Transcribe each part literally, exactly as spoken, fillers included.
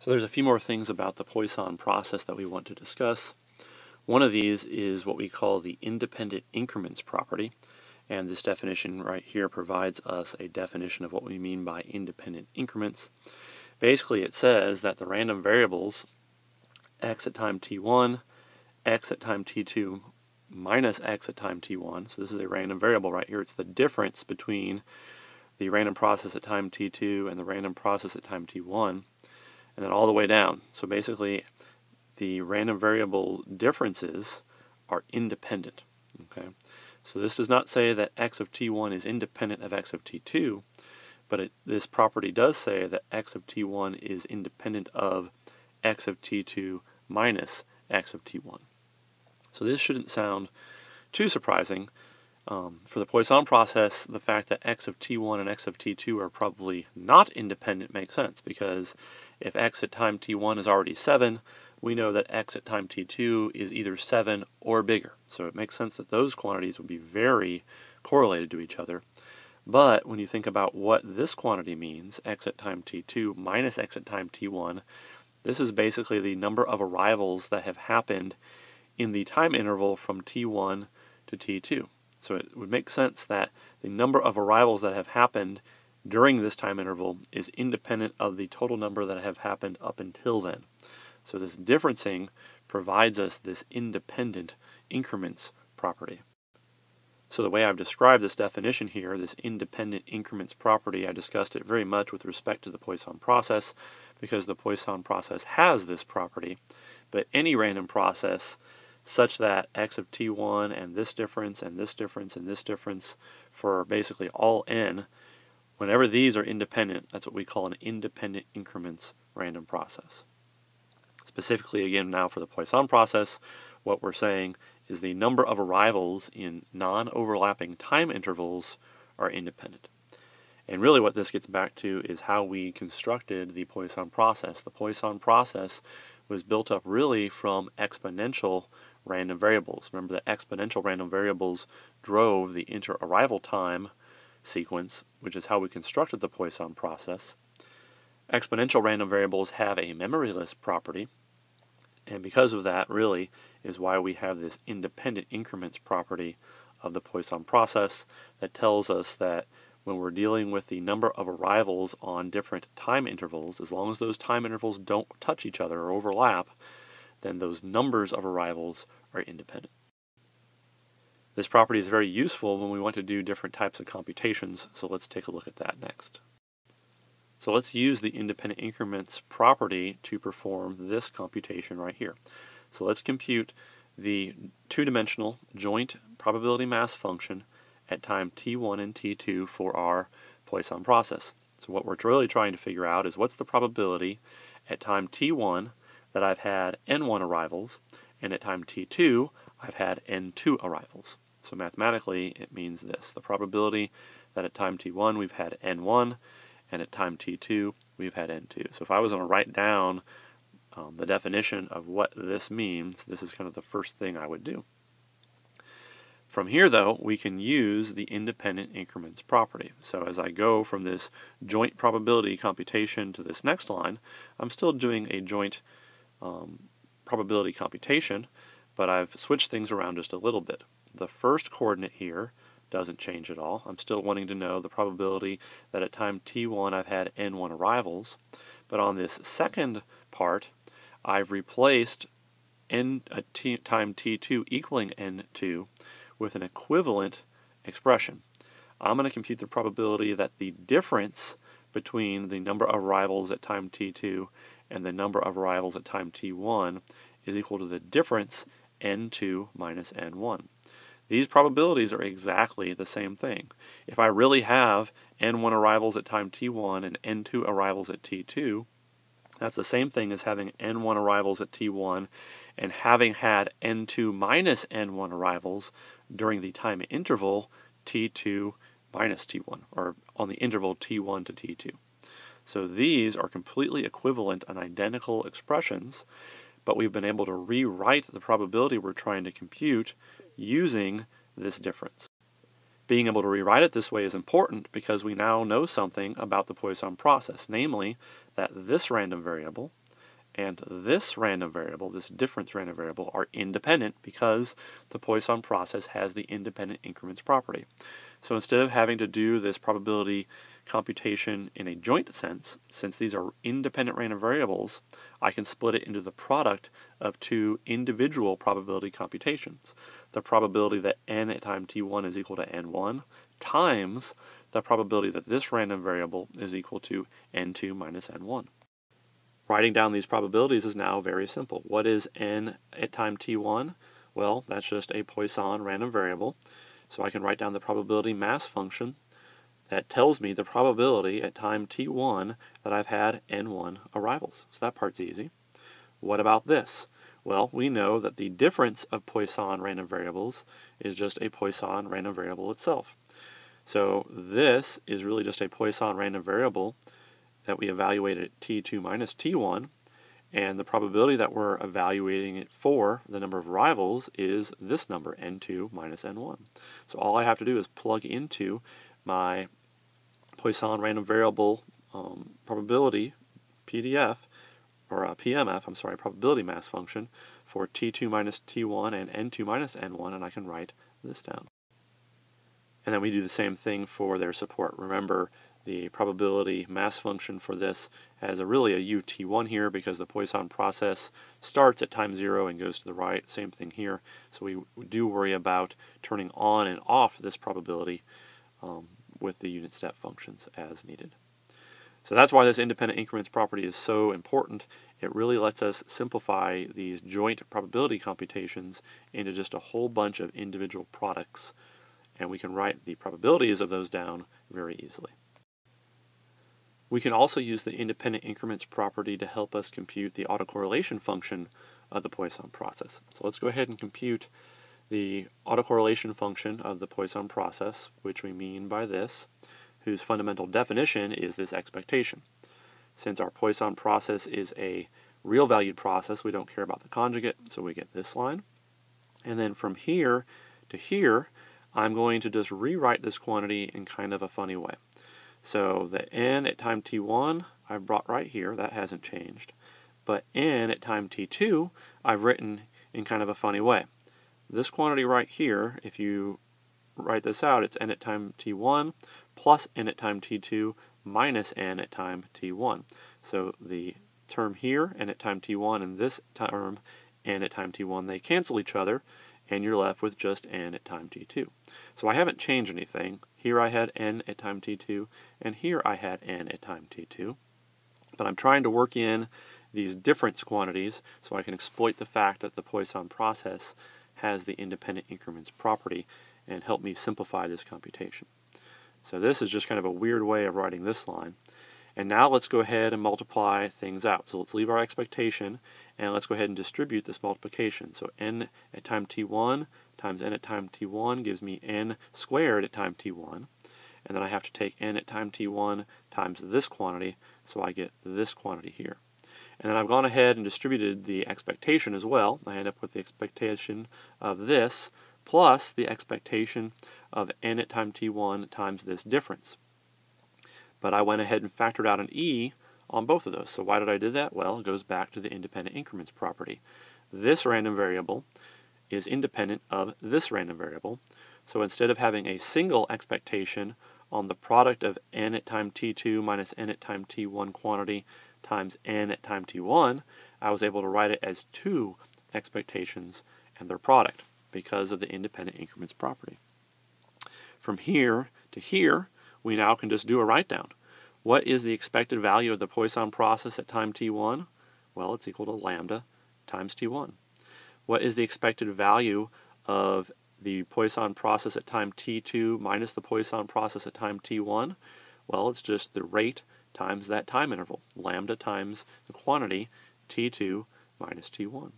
So there's a few more things about the Poisson process that we want to discuss. One of these is what we call the independent increments property, and this definition right here provides us a definition of what we mean by independent increments. Basically, it says that the random variables x at time t one, x at time t two, minus x at time t one, so this is a random variable right here, it's the difference between the random process at time t two and the random process at time t one, and then all the way down. So basically, the random variable differences are independent. Okay, so this does not say that x of t one is independent of x of t two, but it, this property does say that x of t one is independent of x of t two minus x of t one. So this shouldn't sound too surprising. Um, for the Poisson process, the fact that x of t one and x of t two are probably not independent makes sense, because if x at time t one is already seven, we know that x at time t two is either seven or bigger. So it makes sense that those quantities would be very correlated to each other. But when you think about what this quantity means, x at time t two minus x at time t one, this is basically the number of arrivals that have happened in the time interval from t one to t two. So it would make sense that the number of arrivals that have happened during this time interval is independent of the total number that have happened up until then. So this differencing provides us this independent increments property. So the way I've described this definition here, this independent increments property, I discussed it very much with respect to the Poisson process, because the Poisson process has this property, but any random process such that x of t one and this difference and this difference and this difference for basically all n, whenever these are independent, that's what we call an independent increments random process. Specifically, again, now for the Poisson process, what we're saying is the number of arrivals in non-overlapping time intervals are independent. And really what this gets back to is how we constructed the Poisson process. The Poisson process was built up really from exponential random variables. Remember, the exponential random variables drove the inter-arrival time sequence, which is how we constructed the Poisson process. Exponential random variables have a memoryless property, and because of that, really, is why we have this independent increments property of the Poisson process that tells us that when we're dealing with the number of arrivals on different time intervals, as long as those time intervals don't touch each other or overlap, then those numbers of arrivals are independent. This property is very useful when we want to do different types of computations, so let's take a look at that next. So let's use the independent increments property to perform this computation right here. So let's compute the two-dimensional joint probability mass function at time t one and t two for our Poisson process. So what we're really trying to figure out is what's the probability at time t one that I've had n one arrivals, and at time t two I've had n two arrivals. So mathematically it means this: the probability that at time t one we've had n one, and at time t two we've had n two. So if I was going to write down um, the definition of what this means, this is kind of the first thing I would do. From here, though, we can use the independent increments property. So as I go from this joint probability computation to this next line, I'm still doing a joint um, probability computation, but I've switched things around just a little bit. The first coordinate here doesn't change at all. I'm still wanting to know the probability that at time t one I've had n one arrivals, but on this second part, I've replaced n at t, time t two equaling n two with an equivalent expression. I'm going to compute the probability that the difference between the number of arrivals at time t two and the number of arrivals at time t one is equal to the difference n two minus n one. These probabilities are exactly the same thing. If I really have n one arrivals at time t one and n two arrivals at t two, that's the same thing as having n one arrivals at t one and having had n two minus n one arrivals during the time interval t two minus t one, or on the interval t one to t two. So these are completely equivalent and identical expressions, but we've been able to rewrite the probability we're trying to compute using this difference. Being able to rewrite it this way is important because we now know something about the Poisson process, namely that this random variable and this random variable, this difference random variable, are independent because the Poisson process has the independent increments property. So instead of having to do this probability computation in a joint sense, since these are independent random variables, I can split it into the product of two individual probability computations. The probability that n at time t one is equal to n one times the probability that this random variable is equal to n two minus n one. Writing down these probabilities is now very simple. What is n at time t one? Well, that's just a Poisson random variable. So I can write down the probability mass function that tells me the probability at time t one that I've had n one arrivals. So that part's easy. What about this? Well, we know that the difference of Poisson random variables is just a Poisson random variable itself. So this is really just a Poisson random variable that we evaluated at t two minus t one, and the probability that we're evaluating it for, the number of arrivals, is this number, n two minus n one. So all I have to do is plug into my Poisson random variable um, probability P D F, or uh, P M F, I'm sorry, probability mass function for t two minus t one and n two minus n one, and I can write this down. And then we do the same thing for their support. Remember, the probability mass function for this has a really a U T one here because the Poisson process starts at time zero and goes to the right. Same thing here. So we do worry about turning on and off this probability um, with the unit step functions as needed. So that's why this independent increments property is so important. It really lets us simplify these joint probability computations into just a whole bunch of individual products, and we can write the probabilities of those down very easily. We can also use the independent increments property to help us compute the autocorrelation function of the Poisson process. So let's go ahead and compute the autocorrelation function of the Poisson process, which we mean by this, whose fundamental definition is this expectation. Since our Poisson process is a real-valued process, we don't care about the conjugate, so we get this line. And then from here to here, I'm going to just rewrite this quantity in kind of a funny way. So the n at time t one I've brought right here, that hasn't changed. But n at time t two I've written in kind of a funny way. This quantity right here, if you write this out, it's n at time t one plus n at time t two minus n at time t one. So the term here, n at time t one, and this term, n at time t one, they cancel each other, and you're left with just n at time t two. So I haven't changed anything. Here I had n at time t two, and here I had n at time t two. But I'm trying to work in these difference quantities so I can exploit the fact that the Poisson process has the independent increments property and help me simplify this computation. So this is just kind of a weird way of writing this line. And now let's go ahead and multiply things out. So let's leave our expectation, and let's go ahead and distribute this multiplication. So n at time t one times n at time t one gives me n squared at time t one. And then I have to take n at time t one times this quantity, so I get this quantity here. And then I've gone ahead and distributed the expectation as well. I end up with the expectation of this plus the expectation of n at time t one times this difference. But I went ahead and factored out an e on both of those. So why did I do that? Well, it goes back to the independent increments property. This random variable is independent of this random variable. So instead of having a single expectation on the product of n at time t two minus n at time t one quantity times n at time t one, I was able to write it as two expectations and their product because of the independent increments property. From here to here, we now can just do a write-down. What is the expected value of the Poisson process at time t one? Well, it's equal to lambda times t one. What is the expected value of the Poisson process at time t two minus the Poisson process at time t one? Well, it's just the rate times that time interval, lambda times the quantity t two minus t one.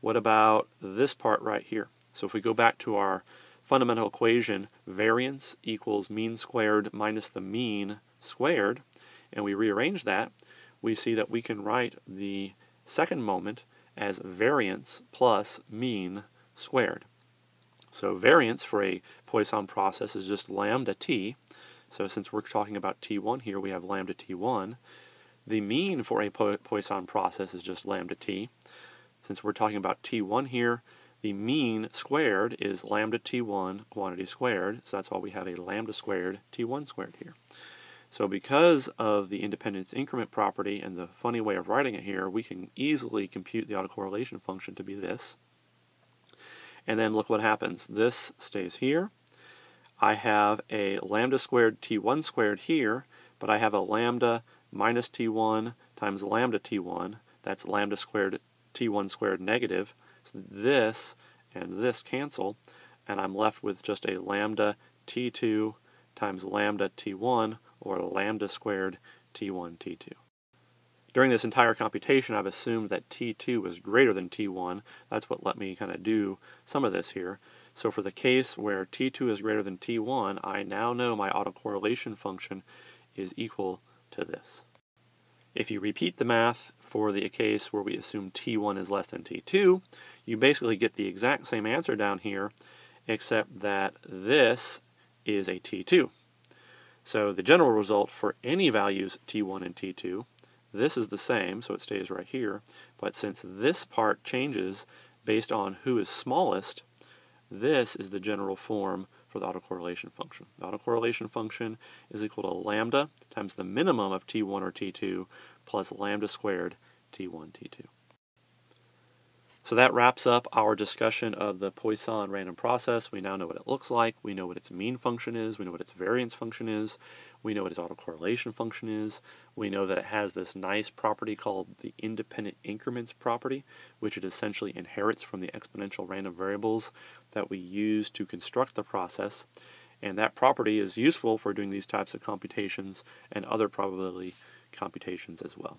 What about this part right here? So if we go back to our fundamental equation, variance equals mean squared minus the mean squared, and we rearrange that, we see that we can write the second moment as variance plus mean squared. So variance for a Poisson process is just lambda t. So since we're talking about t one here, we have lambda t one. The mean for a Poisson process is just lambda t. Since we're talking about t one here, the mean squared is lambda t one quantity squared, so that's why we have a lambda squared t one squared here. So because of the independence increment property and the funny way of writing it here, we can easily compute the autocorrelation function to be this. And then look what happens. This stays here. I have a lambda squared t one squared here, but I have a lambda minus t one times lambda t one. That's lambda squared t one squared negative. So this and this cancel, and I'm left with just a lambda t two times lambda t one, or lambda squared t one, t two. During this entire computation, I've assumed that t two was greater than t one. That's what let me kind of do some of this here. So for the case where t two is greater than t one, I now know my autocorrelation function is equal to this. If you repeat the math for the case where we assume t one is less than t two, you basically get the exact same answer down here, except that this is a t two. So the general result for any values t one and t two, this is the same, so it stays right here, but since this part changes based on who is smallest, this is the general form for the autocorrelation function. The autocorrelation function is equal to lambda times the minimum of t one or t two plus lambda squared t one, t two. So that wraps up our discussion of the Poisson random process. We now know what it looks like. We know what its mean function is. We know what its variance function is. We know what its autocorrelation function is. We know that it has this nice property called the independent increments property, which it essentially inherits from the exponential random variables that we use to construct the process. And that property is useful for doing these types of computations and other probability computations as well.